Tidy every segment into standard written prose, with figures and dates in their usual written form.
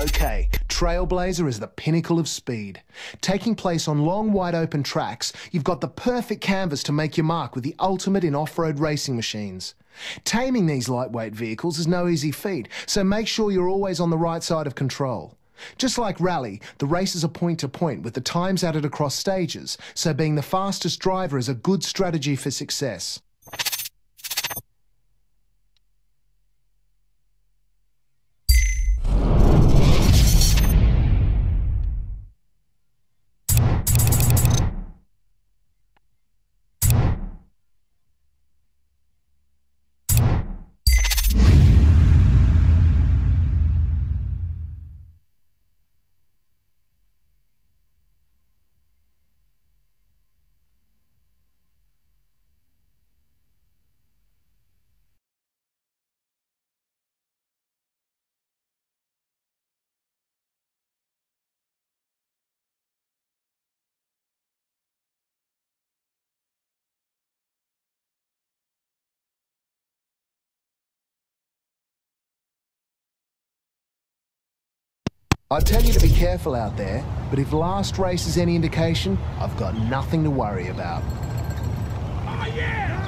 Okay, Trailblazer is the pinnacle of speed. Taking place on long, wide-open tracks, you've got the perfect canvas to make your mark with the ultimate in off-road racing machines. Taming these lightweight vehicles is no easy feat, so make sure you're always on the right side of control. Just like Rally, the races are point-to-point with the times added across stages, so being the fastest driver is a good strategy for success. I'd tell you to be careful out there, but if last race is any indication, I've got nothing to worry about. Oh, yeah!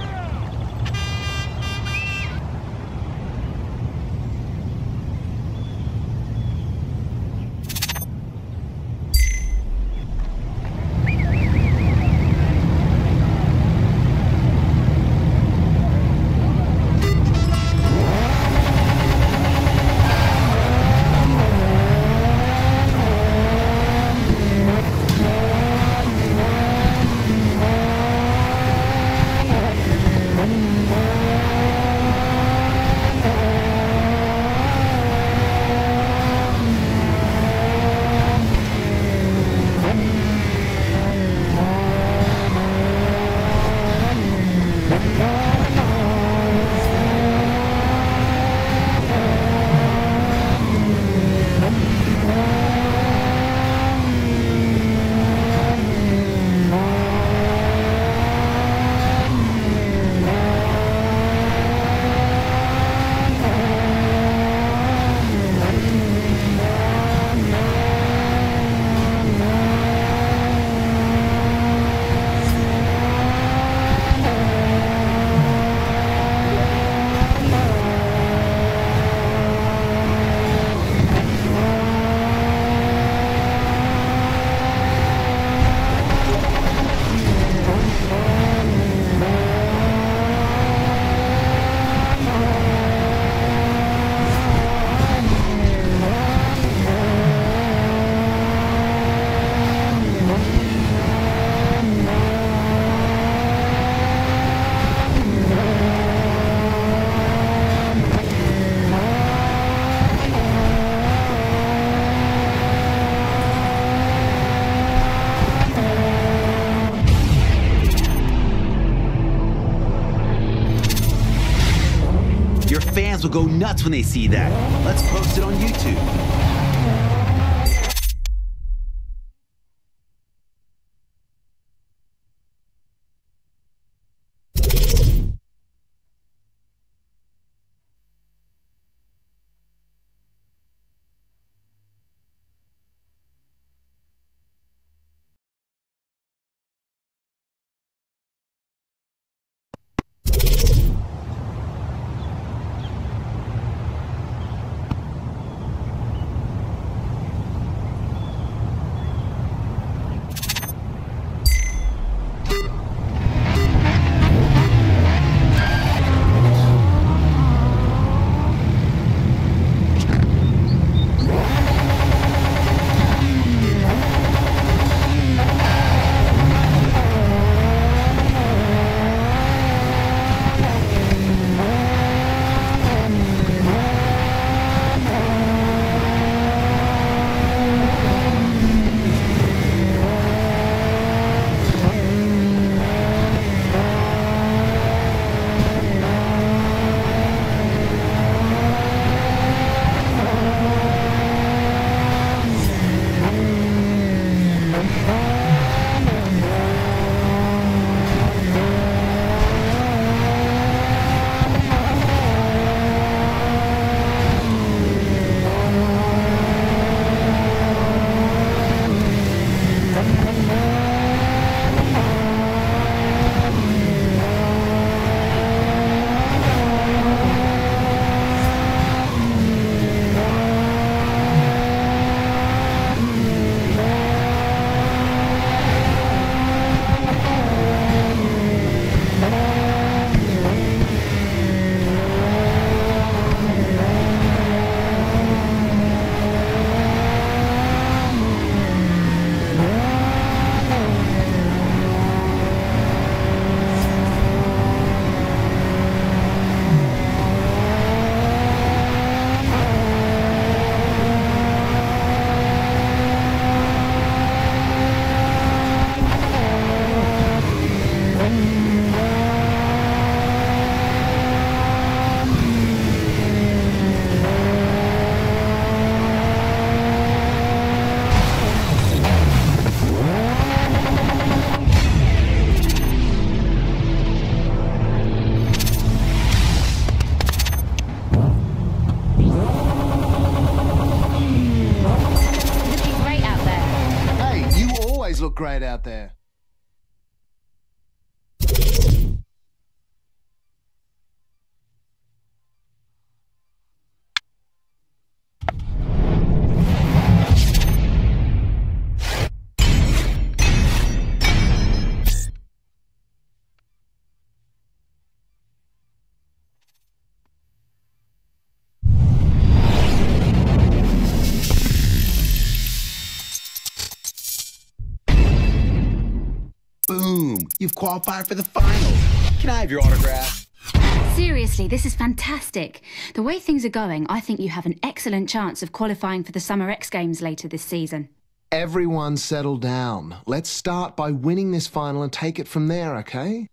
Will go nuts when they see that. Let's post it on YouTube. great out there. You've qualified for the finals. Can I have your autograph? Seriously, this is fantastic. The way things are going, I think you have an excellent chance of qualifying for the Summer X Games later this season. Everyone settle down. Let's start by winning this final and take it from there, okay?